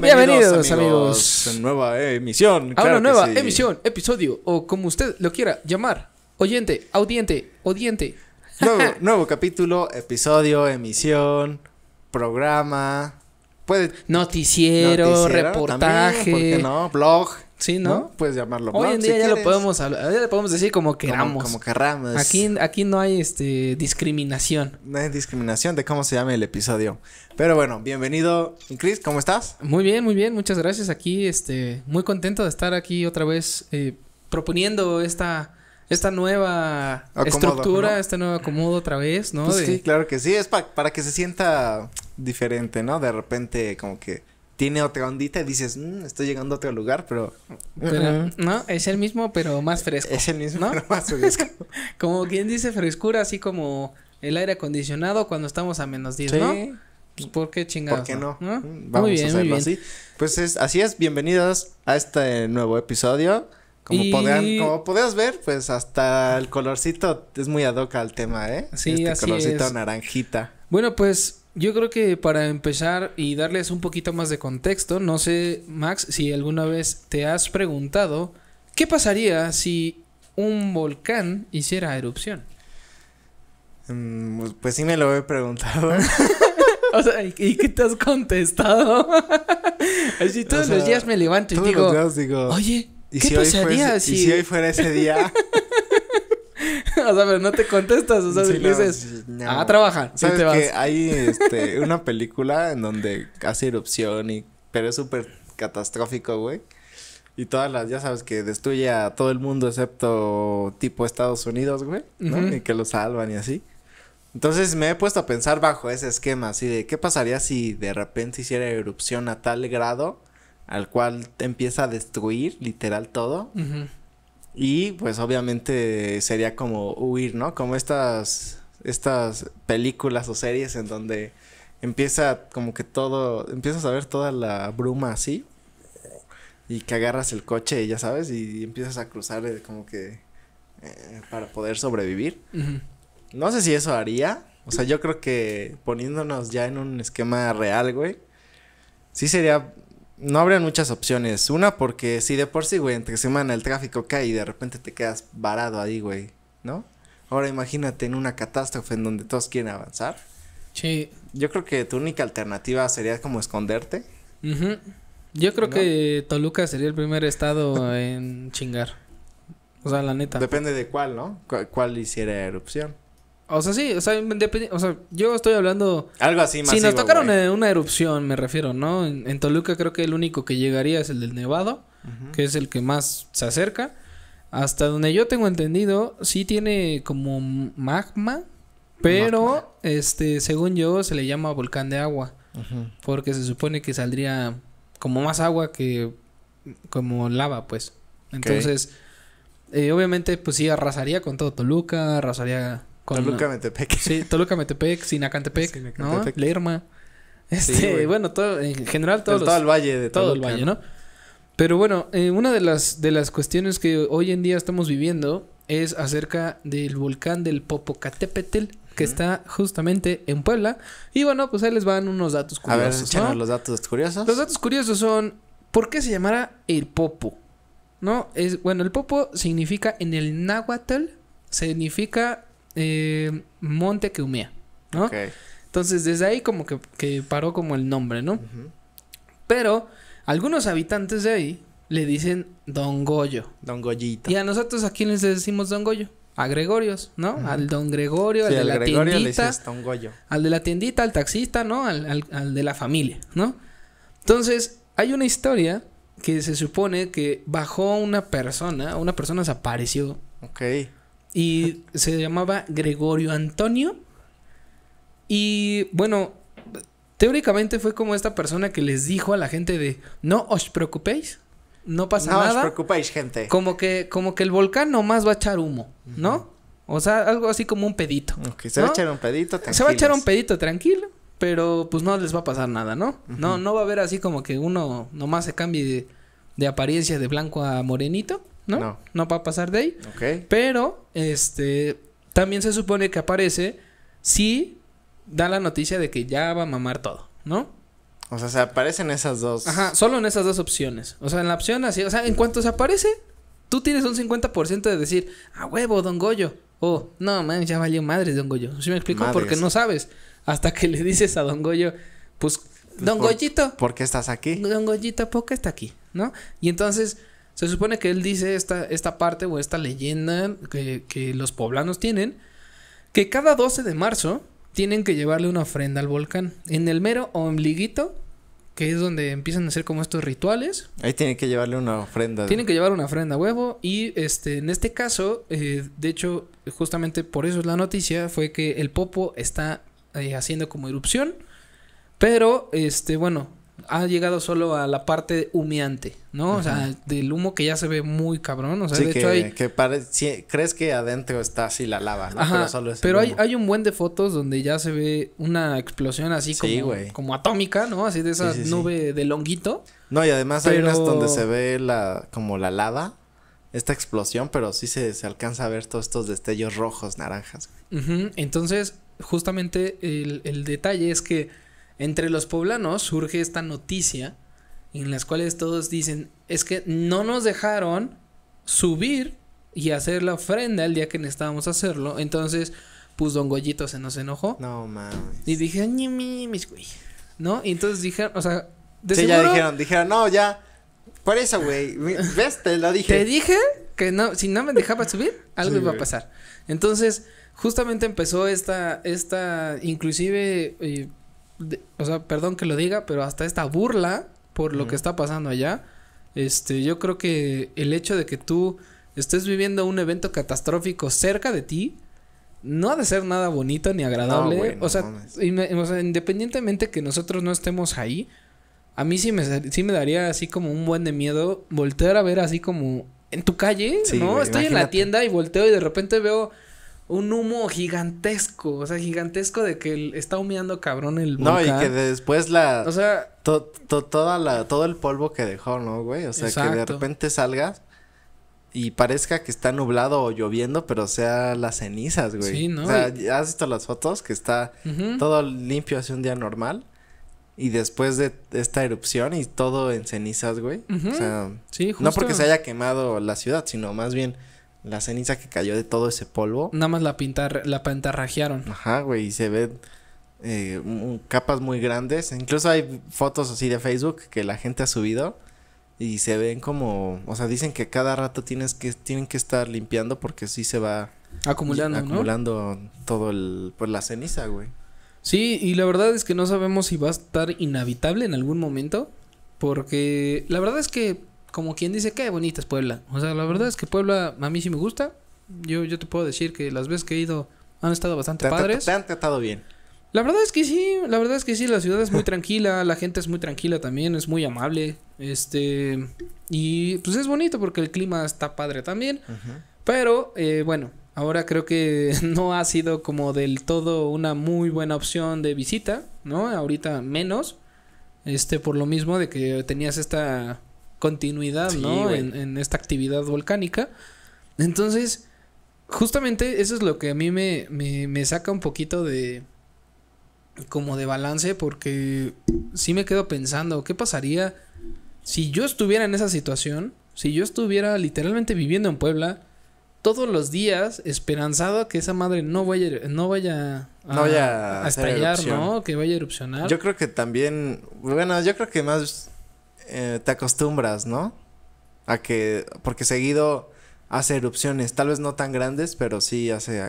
Bienvenidos amigos a nueva emisión. A una nueva emisión, episodio, o como usted lo quiera llamar. Oyente, audiente, odiente. Nuevo capítulo, episodio, emisión, programa, puede... Noticiero, reportaje también, ¿por qué no? Blog. Sí, ¿no? ¿No? Puedes llamarlo blog. Hoy en día si ya lo podemos hablar, ya lo podemos decir como queramos. Como queramos. Aquí no hay discriminación. No hay discriminación de cómo se llame el episodio. Pero bueno, bienvenido, Chris, ¿cómo estás? Muy bien, muchas gracias. Aquí, muy contento de estar aquí otra vez proponiendo esta nueva acomodo, estructura, ¿no? Este nuevo acomodo otra vez, ¿no? Pues de... Sí, claro que sí, es para que se sienta diferente, ¿no? De repente como que... Tiene otra ondita y dices, estoy llegando a otro lugar, pero no, es el mismo, pero más fresco. Es el mismo, ¿no? Pero más fresco. Como quien dice frescura, así como el aire acondicionado cuando estamos a -10, sí. ¿No? Pues, ¿por qué chingados? ¿Por qué no? ¿No? Vamos muy bien, a hacerlo muy bien. Así. Pues así es, bienvenidos a este nuevo episodio. Como podrás ver, pues hasta el colorcito es muy ad hoc al tema, ¿eh? Sí, así colorcito es. Naranjita. Bueno, pues... Yo creo que para empezar y darles un poquito más de contexto, no sé, Max, si alguna vez te has preguntado ¿qué pasaría si un volcán hiciera erupción? Pues sí me lo he preguntado. O sea, ¿y qué te has contestado? Así todos los días me levanto y digo, oye, ¿qué pasaría si... ¿Y si hoy fuera ese día? O sea, pero no te contestas, o sea, sí, dices, no. A trabajar. ¿Sabes te vas? Que hay, una película en donde hace erupción pero es súper catastrófico, güey. Y todas las, ya sabes, que destruye a todo el mundo excepto tipo Estados Unidos, güey, ¿no? Y que lo salvan y así. Entonces me he puesto a pensar bajo ese esquema, así de, ¿qué pasaría si de repente hiciera erupción a tal grado al cual te empieza a destruir literal todo? Y pues obviamente sería como huir, ¿no? Como estas películas o series en donde empieza como que todo, empiezas a ver toda la bruma así y que agarras el coche, ya sabes, y empiezas a cruzar como que para poder sobrevivir. No sé si eso haría, o sea, yo creo que poniéndonos ya en un esquema real, güey, sí sería... No habrían muchas opciones. Una, porque si de por sí, güey, entre semana el tráfico cae y de repente te quedas varado ahí, güey, ¿no? Ahora imagínate en una catástrofe en donde todos quieren avanzar. Sí. Yo creo que tu única alternativa sería como esconderte. Yo creo que Toluca sería el primer estado en chingar. O sea, la neta. Depende de cuál, ¿no? ¿Cuál hiciera erupción? O sea, sí, o sea, yo estoy hablando... Algo así masivo, si nos tocaron una erupción, me refiero, ¿no? En Toluca creo que el único que llegaría es el del Nevado, que es el que más se acerca. Hasta donde yo tengo entendido, sí tiene como magma, pero según yo se le llama volcán de agua. Porque se supone que saldría como más agua que como lava, pues. Entonces, obviamente, pues sí arrasaría con todo Toluca, arrasaría... Toluca, Metepec. Sí, Toluca, Metepec, Sinacantepec, Sinacantepec, ¿no? Lerma. Sí, bueno, todo, en general todos todo el valle de Toluca. Todo el valle, ¿no? Pero bueno, una de las cuestiones que hoy en día estamos viviendo es acerca del volcán del Popocatépetl, que está justamente en Puebla. Y bueno, pues ahí les van unos datos curiosos. A ver, échanos los datos curiosos. Los datos curiosos son, ¿por qué se llamará el Popo? ¿No? Bueno, el Popo significa, en el náhuatl, significa... monte que humea, ¿no? Entonces desde ahí como que paró como el nombre, ¿no? Pero algunos habitantes de ahí le dicen Don Goyo. Don Goyito. Y a nosotros, ¿a quién les decimos Don Goyo? A Gregorios, ¿no? Al Don Gregorio, sí, al de la Gregorio tiendita, le dices Don Goyo. Al de la tiendita, al taxista, ¿no? Al de la familia, ¿no? Entonces hay una historia que se supone que bajó una persona se apareció. Y se llamaba Gregorio Antonio. Y bueno, teóricamente fue como esta persona que les dijo a la gente de... No os preocupéis, no pasa nada. No os preocupéis, gente. Como que el volcán nomás va a echar humo, ¿no? O sea, algo así como un pedito. Se va a echar un pedito tranquilo. Se va a echar un pedito tranquilo, pero pues no les va a pasar nada, ¿no? No va a haber así como que uno nomás se cambie de apariencia de blanco a morenito. No va a pasar de ahí. Pero, también se supone que aparece si da la noticia de que ya va a mamar todo, ¿no? O sea, se aparecen esas dos. Ajá, solo en esas dos opciones. O sea, en la opción así, o sea, en cuanto se aparece, tú tienes un 50% de decir, a huevo, Don Goyo. O, no, man, ya valió madres, Don Goyo. ¿Sí me explico? Madres. Porque no sabes. Hasta que le dices a Don Goyo, pues, Don Goyito. ¿Por qué estás aquí? Don Goyito, ¿por qué está aquí? ¿No? Y entonces, se supone que él dice esta parte o esta leyenda que los poblanos tienen, que cada 12 de marzo tienen que llevarle una ofrenda al volcán. En el mero ombliguito, que es donde empiezan a hacer como estos rituales. Ahí tienen que llevarle una ofrenda. Tienen que llevar una ofrenda, huevo. Y en este caso, de hecho, justamente por eso es la noticia, fue que el Popo está haciendo como erupción. Pero, bueno, ha llegado solo a la parte humeante, ¿no? O sea, del humo que ya se ve muy cabrón, o sea, sí, de hecho hay... que sí, crees que adentro está así la lava, ¿no? Ajá, pero solo es pero hay un buen de fotos donde ya se ve una explosión así como, sí, como atómica, ¿no? Así de esa nube de longuito. No, y además hay unas donde se ve como la lava, esta explosión, pero sí se alcanza a ver todos estos destellos rojos, naranjas. Entonces, justamente el detalle es que entre los poblanos surge esta noticia en las cuales todos dicen, es que no nos dejaron subir y hacer la ofrenda el día que necesitábamos hacerlo. Entonces, pues Don Goyito se nos enojó. No mames. Y dijeron, ñimimis, güey. ¿No? Y entonces dijeron, o sea, de sí, seguro, ya dijeron, no, ya. Por eso, güey. ¿Ves? Te lo dije. Te dije que no, si no me dejaba subir, algo iba a pasar. Entonces, justamente empezó esta inclusive... o sea, perdón que lo diga, pero hasta esta burla por lo que está pasando allá. Yo creo que el hecho de que tú estés viviendo un evento catastrófico cerca de ti no ha de ser nada bonito ni agradable. No, bueno, o sea, independientemente que nosotros no estemos ahí, a mí sí me daría así como un buen de miedo voltear a ver así como en tu calle, sí, ¿no? Güey, estoy en la tienda y volteo y de repente veo un humo gigantesco, o sea, gigantesco de que está humeando cabrón el volcán. No, y que después o sea, todo el polvo que dejó, ¿no, güey? O sea, exacto, que de repente salgas y parezca que está nublado o lloviendo, pero sea las cenizas, güey. Sí, ¿no? O sea, ¿has visto las fotos? Que está todo limpio, hace un día normal. Y después de esta erupción y todo en cenizas, güey. O sea, sí, justo. No porque se haya quemado la ciudad, sino más bien... la ceniza que cayó de todo ese polvo. Nada más la pintarrajearon. Ajá, güey, y se ven capas muy grandes. Incluso hay fotos así de Facebook que la gente ha subido y se ven como... o sea, dicen que cada rato tienen que estar limpiando porque sí se va... acumulando, ¿no? Todo pues la ceniza, güey. Sí, y la verdad es que no sabemos si va a estar inhabitable en algún momento porque la verdad es que... como quien dice, qué bonita es Puebla. O sea, la verdad es que Puebla a mí sí me gusta. Yo te puedo decir que las veces que he ido han estado bastante padres. Te han tratado bien. La verdad es que sí, la verdad es que sí. La ciudad es muy tranquila, la gente es muy tranquila también, es muy amable. Y pues es bonito porque el clima está padre también. Pero, bueno, ahora creo que no ha sido como del todo una muy buena opción de visita, ¿no? Ahorita menos. Por lo mismo de que tenías esta... continuidad, sí, ¿no? En esta actividad volcánica. Entonces, justamente eso es lo que a mí me saca un poquito de... como de balance, porque sí me quedo pensando, ¿qué pasaría si yo estuviera en esa situación? Si yo estuviera literalmente viviendo en Puebla todos los días, esperanzado a que esa madre no vaya a estallar, erupción, ¿no? Que vaya a erupcionar. Yo creo que también... bueno, yo creo que más... te acostumbras, ¿no? A que... porque seguido hace erupciones, tal vez no tan grandes, pero sí hace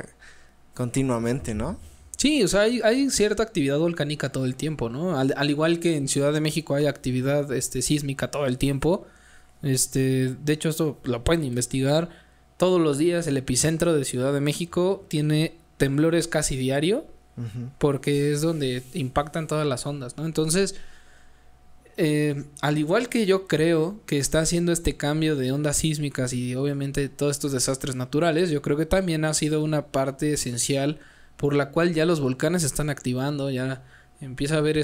continuamente, ¿no? Sí, o sea, hay cierta actividad volcánica todo el tiempo, ¿no? Al igual que en Ciudad de México hay actividad sísmica todo el tiempo. De hecho, esto lo pueden investigar. Todos los días el epicentro de Ciudad de México tiene temblores casi diario, porque es donde impactan todas las ondas, ¿no? Entonces... al igual que yo creo que está haciendo este cambio de ondas sísmicas y obviamente todos estos desastres naturales, yo creo que también ha sido una parte esencial por la cual ya los volcanes se están activando, ya empieza a haber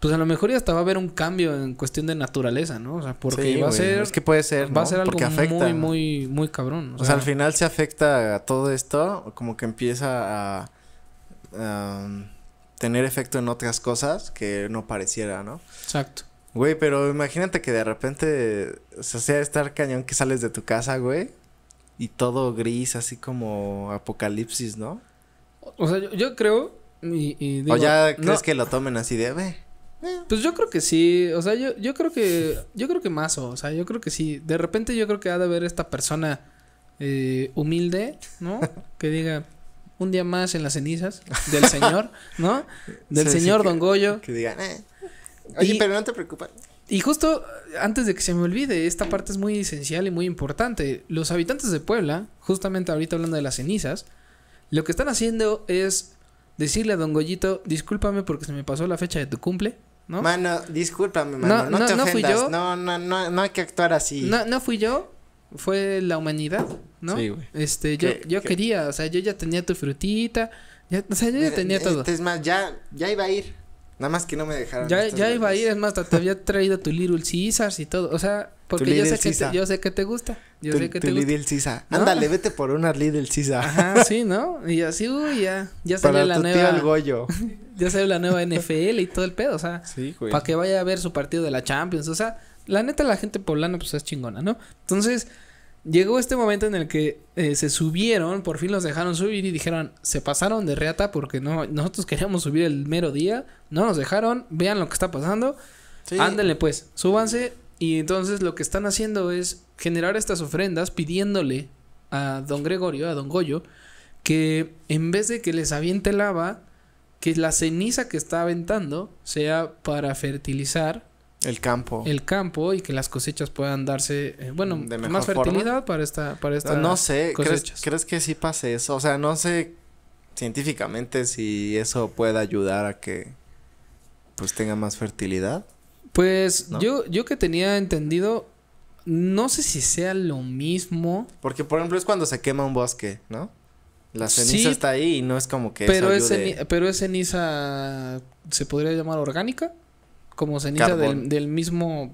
pues a lo mejor ya hasta va a haber un cambio en cuestión de naturaleza, ¿no? O sea, porque sí, va a ser... es que puede ser, va a ser algo afecta, muy, muy cabrón. O sea, al final se afecta a todo esto, como que empieza a... tener efecto en otras cosas que no pareciera, ¿no? Exacto. Güey, pero imagínate que de repente, o sea, estar cañón que sales de tu casa, güey, y todo gris, así como apocalipsis, ¿no? O sea, yo creo y digo, o ya crees que lo tomen así de, güey. Pues yo creo que sí, o sea, yo creo que más, o sea, yo creo que sí. De repente yo creo que ha de haber esta persona humilde, ¿no? Que diga, un día más en las cenizas del señor, ¿no? Del señor Don Goyo. Que digan, oye, pero no te preocupes. Y justo antes de que se me olvide, esta parte es muy esencial y muy importante. Los habitantes de Puebla, justamente ahorita hablando de las cenizas, lo que están haciendo es decirle a Don Goyito, discúlpame porque se me pasó la fecha de tu cumple, ¿no? Mano, discúlpame, mano, no te ofendas. No fui yo. No hay que actuar así. No fui yo. Fue la humanidad, ¿no? Sí, güey. Yo quería, o sea, yo ya tenía tu frutita, ya, o sea, yo ya tenía todo. Es más, ya iba a ir, nada más que no me dejaron. Ya iba a ir, es más, te había traído tu Little Caesars y todo, o sea, porque yo sé que te gusta. Tu Little Caesar. ¿No? Ándale, vete por una Little Caesar. Ajá, sí, ¿no? Y así, uy, ya salió la nueva. Para tu tío el Goyo. Ya salió la nueva NFL y todo el pedo, o sea. Sí, güey. Para que vaya a ver su partido de la Champions, o sea. La neta, la gente poblana, pues, es chingona, ¿no? Entonces, llegó este momento en el que se subieron, por fin los dejaron subir y dijeron, se pasaron de reata porque no, nosotros queríamos subir el mero día, no nos dejaron, vean lo que está pasando, sí. Ándenle pues, súbanse. Y entonces lo que están haciendo es generar estas ofrendas pidiéndole a Don Gregorio, a Don Goyo, que en vez de que les aviente lava, que la ceniza que está aventando sea para fertilizar el campo. El campo y que las cosechas puedan darse, bueno, de mejor más fertilidad forma. para esta no sé, cosechas. ¿Crees que sí pase eso? O sea, no sé científicamente si eso puede ayudar a que pues tenga más fertilidad. Pues ¿no? yo que tenía entendido, no sé si sea lo mismo. Porque por ejemplo es cuando se quema un bosque, ¿no? La ceniza sí, está ahí y no es como que pero eso ayude. Pero es ceniza, ¿se podría llamar orgánica? Como ceniza del mismo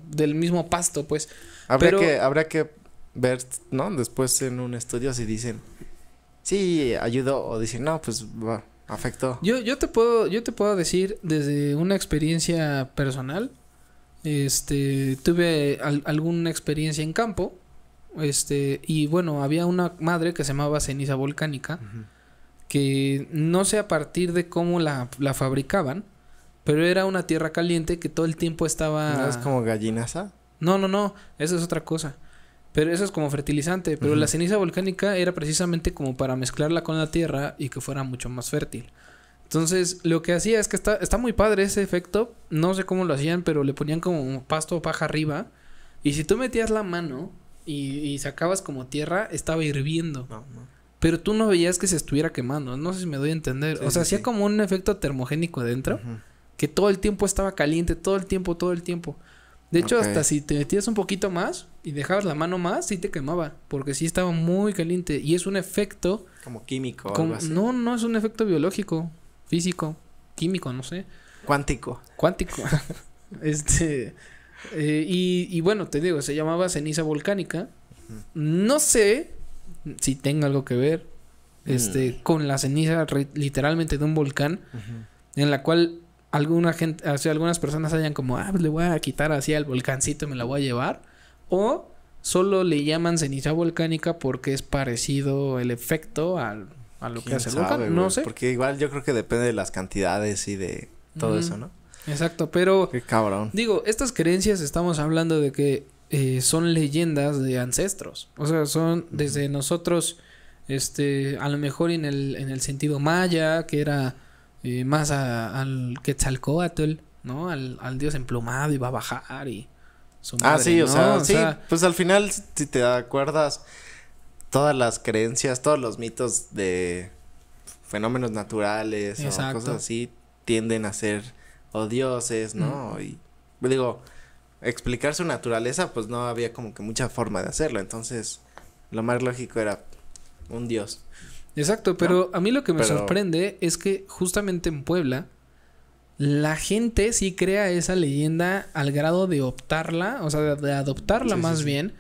pasto, pues. Habrá que ver, ¿no? Después en un estudio si dicen, sí, ayudó, o dicen, no, pues, bah, afectó. Yo te puedo decir desde una experiencia personal, tuve alguna experiencia en campo, y bueno, había una madre que se llamaba ceniza volcánica, uh-huh. Que no sé a partir de cómo la fabricaban, pero era una tierra caliente que todo el tiempo estaba... ¿No es como gallinaza? No. Eso es otra cosa. Pero eso es como fertilizante. Pero la ceniza volcánica era precisamente como para mezclarla con la tierra y que fuera mucho más fértil. Entonces, lo que hacía es que está muy padre ese efecto. No sé cómo lo hacían, pero le ponían como un pasto o paja arriba. Y si tú metías la mano y sacabas como tierra, estaba hirviendo. No. Pero tú no veías que se estuviera quemando. No sé si me doy a entender. Sí, o sea, sí, hacía sí. Como un efecto termogénico adentro. Uh-huh. Que todo el tiempo estaba caliente, todo el tiempo. De hecho, okay. Hasta si te metías un poquito más y dejabas la mano más, sí te quemaba. Porque sí estaba muy caliente. Y es un efecto... Como químico o algo así. No, es un efecto biológico, físico, químico, no sé. Cuántico. Y bueno, te digo, se llamaba ceniza volcánica. Uh-huh. No sé si tenga algo que ver con la ceniza literalmente de un volcán. Uh-huh. En la cual... algunas personas hayan como, le voy a quitar así al volcancito, me la voy a llevar. O solo le llaman ceniza volcánica porque es parecido el efecto a lo que hace el volcán, no sé. Porque igual yo creo que depende de las cantidades y de todo eso, ¿no? Exacto, pero... Qué cabrón. Digo, estas creencias estamos hablando de que son leyendas de ancestros. O sea, son desde nosotros, a lo mejor en el sentido maya, que era... más al Quetzalcóatl, ¿no? Al dios emplumado y va a bajar y... Su madre, sí, ¿no? O sea, pues al final, si te acuerdas, todas las creencias, todos los mitos de fenómenos naturales exacto. O cosas así tienden a ser o dioses, ¿no? Y digo, explicar su naturaleza, pues no había como que mucha forma de hacerlo, entonces lo más lógico era un dios. Exacto, pero a mí lo que me sorprende es que justamente en Puebla la gente sí crea esa leyenda al grado de adoptarla más bien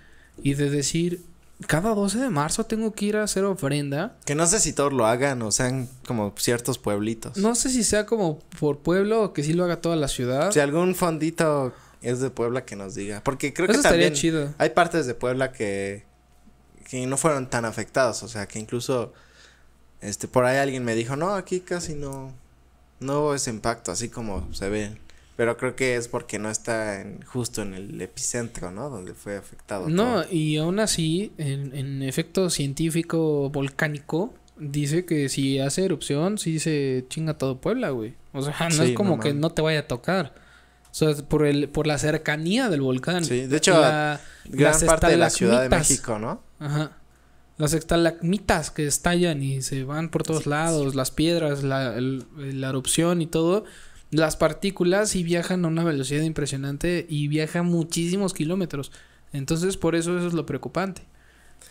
y de decir, cada 12 de marzo tengo que ir a hacer ofrenda. Que no sé si todos lo hagan o sean como ciertos pueblitos. No sé si sea como por pueblo o que sí lo haga toda la ciudad. Si algún fondito es de Puebla que nos diga. Porque creo que también chido. Hay partes de Puebla que no fueron tan afectados. O sea, que incluso por ahí alguien me dijo, no, aquí casi no hubo ese impacto, así como se ve. Pero creo que es porque no está justo en el epicentro, ¿no? Donde fue afectado. No, todo. Y aún así, en efecto científico volcánico, dice que si hace erupción, sí se chinga todo Puebla, güey. O sea, no es como que no te vaya a tocar. O sea, es por la cercanía del volcán. Sí, de hecho, gran parte de la Ciudad de México, ¿no? Ajá. Las estalagmitas que estallan y se van por todos lados, las piedras, la erupción y todo. Las partículas sí viajan a una velocidad impresionante y viajan muchísimos kilómetros. Entonces, por eso es lo preocupante.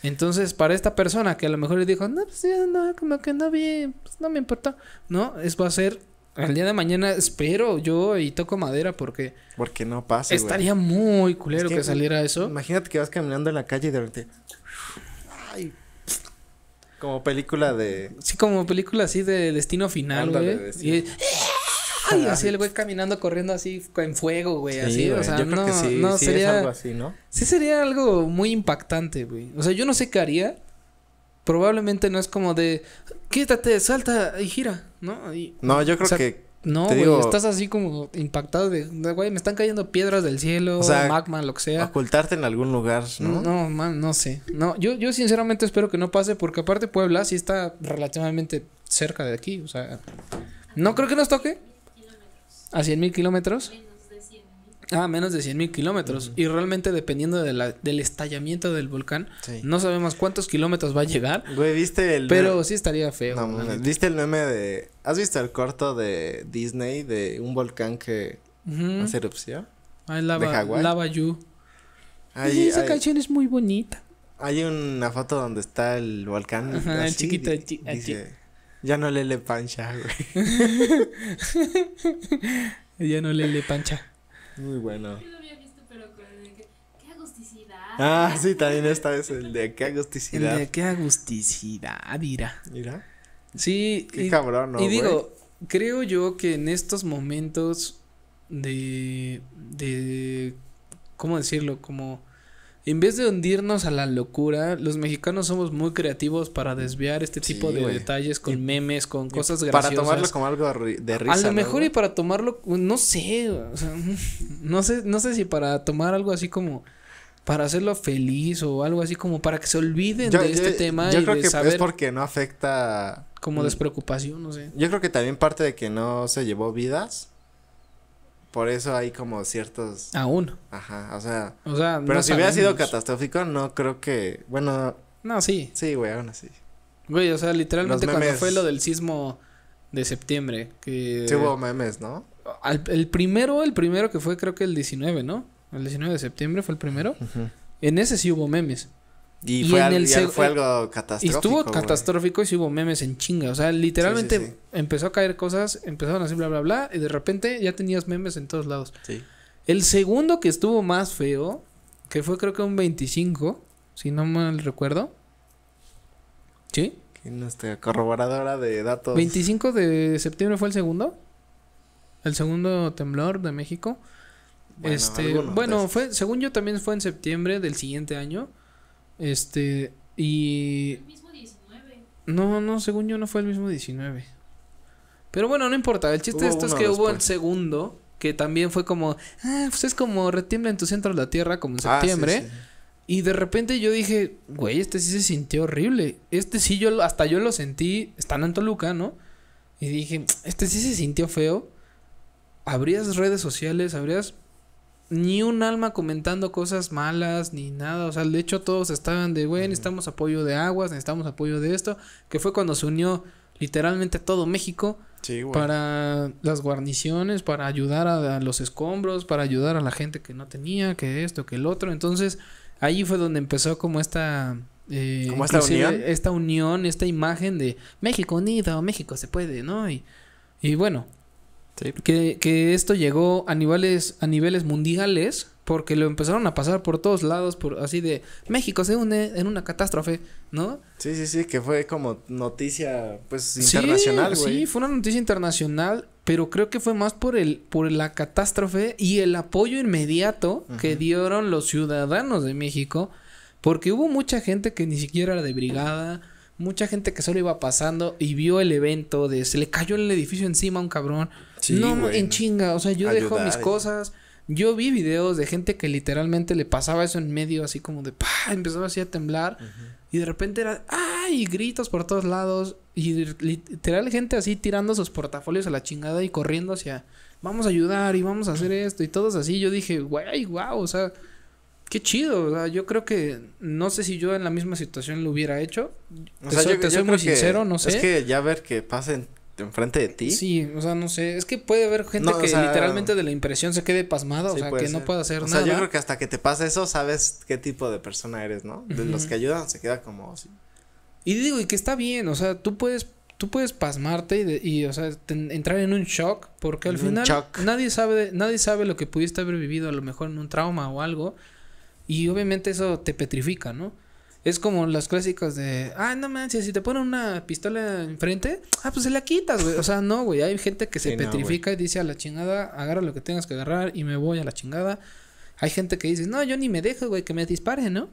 Entonces, para esta persona que a lo mejor le dijo, no, pues ya no, como que no vi, pues no me importa. No, va a ser el día de mañana, espero yo y toco madera porque... Porque no pasa, estaría güey. Muy culero que saliera eso. Imagínate que vas caminando en la calle y de repente... Ay... Como película de... Sí, como película así de Destino Final, ándale, güey. Y... Ay, así el güey caminando, corriendo así en fuego, güey, sí, así, güey. O sea, yo creo que sí, no sí sería es algo así, ¿no? Sí sería algo muy impactante, güey. O sea, yo no sé qué haría. Probablemente no es como de quítate, salta y gira, ¿no? Y, no, yo creo que no, güey, digo... estás así como impactado de güey, me están cayendo piedras del cielo, o sea, magma, lo que sea. Ocultarte en algún lugar, ¿no? No, man, no sé. No, yo sinceramente espero que no pase porque aparte Puebla sí está relativamente cerca de aquí, o sea, no creo que nos toque. ¿A 100,000 kilómetros? Menos de 100,000. Ah, menos de 100,000 kilómetros. Uh-huh. Y realmente dependiendo de del estallamiento del volcán, sí. No sabemos cuántos kilómetros va a llegar. Güey, ¿viste el pero meme? Sí estaría feo. No, ¿viste el meme de... ¿Has visto el corto de Disney de un volcán que hace erupción? Ay, lava, de Hawái. Lava You. Ay, esa canción es muy bonita. Hay una foto donde está el volcán. Ajá, así, chiquito. Dice... Ya no le pancha, güey. Ya no le pancha. Muy bueno. Yo lo había visto, pero con el que... ¡Qué agusticidad! Ah, sí, también está ese, el de qué agusticidad. El de qué agusticidad, mira. Mira. Sí. Qué cabrón, ¿no, güey? Y digo, creo yo que en estos momentos de ¿cómo decirlo? Como... En vez de hundirnos a la locura, los mexicanos somos muy creativos para desviar este tipo de detalles con memes, con cosas graciosas. Para tomarlo como algo de risa. A lo mejor ¿no? Y para tomarlo, no sé, o sea, no sé si para tomar algo así como para hacerlo feliz o algo así como para que se olviden de este tema. Yo creo que es porque no afecta. Como despreocupación, no sé. Yo creo que también parte de que no se llevó vidas. Por eso hay como ciertos... Aún. Ajá, o sea pero no si hubiera sido catastrófico, no creo que... Bueno... No, sí. Sí, güey, aún así. Güey, o sea, literalmente memes... cuando fue lo del sismo de septiembre, que... Sí hubo memes, ¿no? El primero que fue creo que el 19, ¿no? El 19 de septiembre fue el primero. Uh-huh. En ese sí hubo memes. Y fue algo catastrófico. Estuvo catastrófico y sí hubo memes en chinga. O sea, literalmente sí. Empezó a caer cosas, empezaron así bla bla bla y de repente ya tenías memes en todos lados. Sí. El segundo que estuvo más feo, que fue creo que un 25, si no mal recuerdo. ¿Sí? Nuestra corroboradora de datos. 25 de septiembre fue el segundo. El segundo temblor de México. Bueno, fue según yo también fue en septiembre del siguiente año. Y... El mismo 19. No, según yo no fue el mismo 19. Pero bueno, no importa, el chiste de esto es que hubo el segundo, que también fue como... Ah, pues es como retiembla en tu centro de la tierra, como en septiembre. Sí. Y de repente yo dije, güey, este sí se sintió horrible. Este sí hasta yo lo sentí, estando en Toluca, ¿no? Y dije, este sí se sintió feo. Abrías redes sociales, ni un alma comentando cosas malas, ni nada, o sea, de hecho todos estaban de, güey, necesitamos apoyo de aguas, necesitamos apoyo de esto, que fue cuando se unió literalmente todo México para las guarniciones, para ayudar a los escombros, para ayudar a la gente que no tenía, que esto, que el otro, entonces ahí fue donde empezó como esta... ¿Cómo esta unión? Esta unión, esta imagen de México unido, México se puede, ¿no? Y bueno... Sí. Que esto llegó a niveles mundiales, porque lo empezaron a pasar por todos lados, por así de México se une en una catástrofe, ¿no? Sí, sí, sí, que fue como noticia pues internacional, güey. Sí, sí, fue una noticia internacional, pero creo que fue más por la catástrofe y el apoyo inmediato que dieron los ciudadanos de México, porque hubo mucha gente que ni siquiera era de brigada, mucha gente que solo iba pasando y vio el evento de se le cayó el edificio encima a un cabrón. Sí, no, bueno, en chinga, o sea, yo dejo mis cosas. Yo vi videos de gente que literalmente le pasaba eso en medio, así como de ¡pah! Empezaba así a temblar. Y de repente era ¡ay! Gritos por todos lados. Y literal gente así tirando sus portafolios a la chingada y corriendo hacia vamos a ayudar y vamos a hacer esto y todos así. Yo dije, güey, wow, o sea, qué chido. O sea, yo creo que no sé si yo en la misma situación lo hubiera hecho. O sea, yo soy muy sincero, no sé. Es que ya ver que pasen enfrente de ti. Sí, o sea, no sé. Es que puede haber gente que literalmente de la impresión se quede pasmada, sí, o sea, que no pueda hacer nada. O sea, yo creo que hasta que te pasa eso sabes qué tipo de persona eres, ¿no? De los que ayudan se queda como así. Y digo, y que está bien, o sea, tú puedes pasmarte y o sea, entrar en un shock, porque al final nadie sabe lo que pudiste haber vivido, a lo mejor en un trauma o algo, y obviamente eso te petrifica, ¿no? Es como las clásicas de, ah, no manches, si te ponen una pistola enfrente, ah, pues se la quitas, güey. O sea, no, güey, hay gente que se petrifica y dice a la chingada, agarra lo que tengas que agarrar y me voy a la chingada. Hay gente que dice, no, yo ni me dejo, güey, que me disparen, ¿no?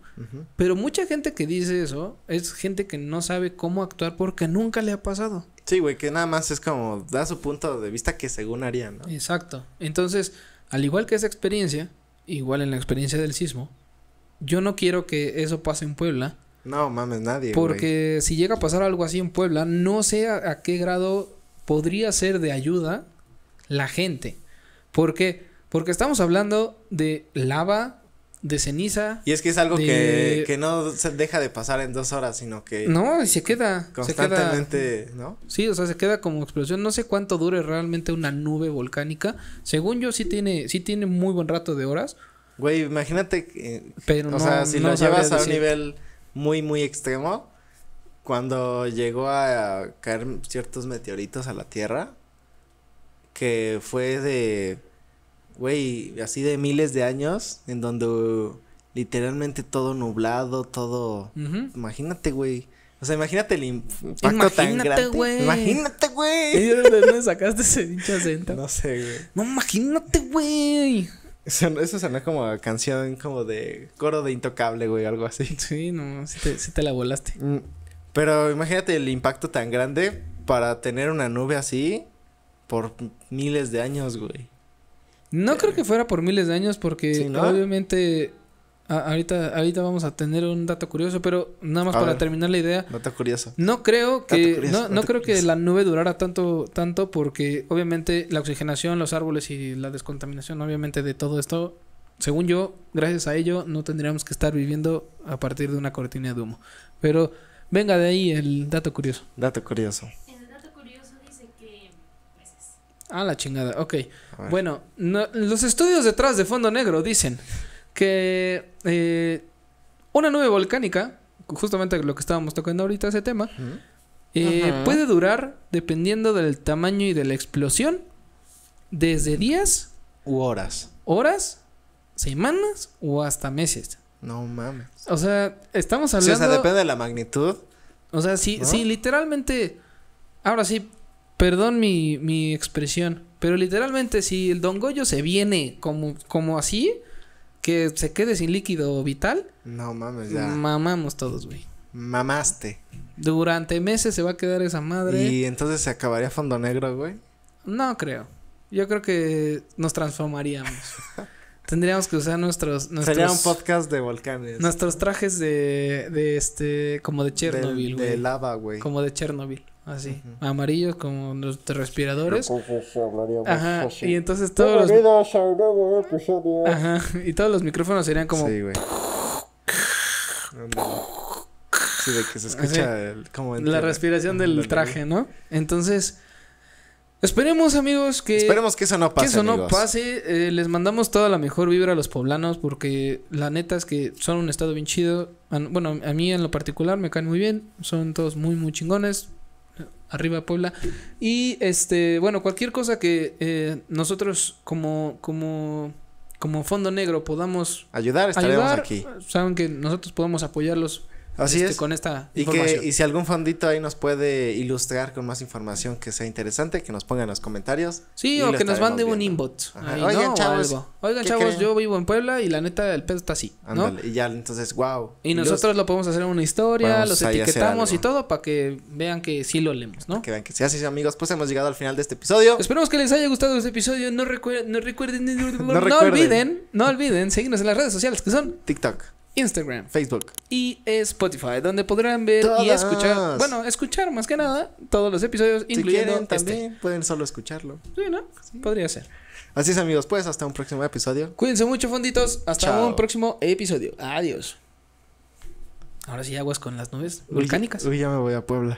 Pero mucha gente que dice eso es gente que no sabe cómo actuar porque nunca le ha pasado. Sí, güey, que nada más es como, da su punto de vista que según haría, ¿no? Exacto. Entonces, al igual que esa experiencia, igual en la experiencia del sismo, yo no quiero que eso pase en Puebla. No mames, nadie. Porque si llega a pasar algo así en Puebla, no sé a qué grado podría ser de ayuda la gente. ¿Por qué? Porque estamos hablando de lava, de ceniza. Y es que es algo que no se deja de pasar en 2 horas, sino que... No, y se queda. Constantemente, ¿no? Sí, o sea, se queda como explosión. No sé cuánto dure realmente una nube volcánica. Según yo, sí tiene muy buen rato de horas. Güey, imagínate que, pero o sea, si lo llevas a un nivel muy, muy extremo, cuando llegó a caer ciertos meteoritos a la Tierra, que fue de, güey, así de miles de años, en donde literalmente todo nublado, todo, imagínate, güey. O sea, imagínate el impacto tan grande. Imagínate, güey. ¿De dónde sacaste ese dicho acento? No sé, güey. No, imagínate, güey. Eso sonó como a canción como de coro de Intocable, güey, algo así. Sí, no, sí te la volaste. Pero imagínate el impacto tan grande para tener una nube así por miles de años, güey. No creo que fuera por miles de años porque ¿sí, no? Obviamente ahorita vamos a tener un dato curioso, pero nada más para terminar la idea. Dato curioso. No creo que la nube durara tanto porque obviamente la oxigenación, los árboles y la descontaminación obviamente de todo esto, según yo, gracias a ello no tendríamos que estar viviendo a partir de una cortina de humo. Pero venga de ahí el dato curioso. Dato curioso. En el dato curioso dice que meses. Ah, la chingada. Ok. Bueno, los estudios detrás de Fondo Negro dicen que una nube volcánica, justamente lo que estábamos tocando ahorita ese tema, puede durar, dependiendo del tamaño y de la explosión, desde días u horas. Semanas o hasta meses. No mames. O sea, estamos hablando... Sí, o sea, depende de la magnitud. O sea, sí, ¿no? Sí, literalmente... Ahora sí, perdón mi expresión, pero literalmente si el Don Goyo se viene como así... Que se quede sin líquido vital. No mames, ya. Mamamos todos, güey. Mamaste. Durante meses se va a quedar esa madre. ¿Y entonces se acabaría Fondo Negro, güey? No creo. Yo creo que nos transformaríamos. Tendríamos que usar nuestros... Sería un podcast de volcanes. Nuestros trajes de como de Chernobyl, güey. De lava, güey. Como de Chernobyl. Así, amarillos como los respiradores. Ajá, y entonces todos los... Ajá, y todos los micrófonos serían como... Sí, güey. Sí, de que se escucha el, como... La respiración del traje, ¿no? Entonces, esperemos, amigos, que... Esperemos que eso no pase, les mandamos toda la mejor vibra a los poblanos porque la neta es que son un estado bien chido. Bueno, a mí en lo particular me caen muy bien. Son todos muy, muy chingones. arriba Puebla. Y bueno, cualquier cosa que nosotros como Fondo Negro podamos ayudar, estaremos aquí. Saben que nosotros podemos apoyarlos. Así es. Con esta información. Y si algún fondito ahí nos puede ilustrar con más información que sea interesante, que nos pongan en los comentarios. Sí, o que nos mande un inbox. Ahí, oigan, ¿no? Chavos, oigan, chavos, creen? Yo vivo en Puebla y la neta el pedo está así, ¿no? Ándale, y ya entonces, wow. Y nosotros lo podemos hacer en una historia, los etiquetamos y todo para que vean que sí lo leemos, ¿no? Para que vean que sí. Así es, amigos, pues hemos llegado al final de este episodio. Esperemos que les haya gustado este episodio. No olviden seguirnos en las redes sociales que son TikTok, Instagram, Facebook y Spotify, donde podrán ver y escuchar, bueno, escuchar más que nada todos los episodios, incluyendo quieren, también pueden solo escucharlo. Sí, ¿no? Sí. Podría ser. Así es, amigos, pues hasta un próximo episodio. Cuídense mucho, fonditos. Hasta un próximo episodio. Adiós. Ahora sí, aguas con las nubes volcánicas. Uy, ya me voy a Puebla.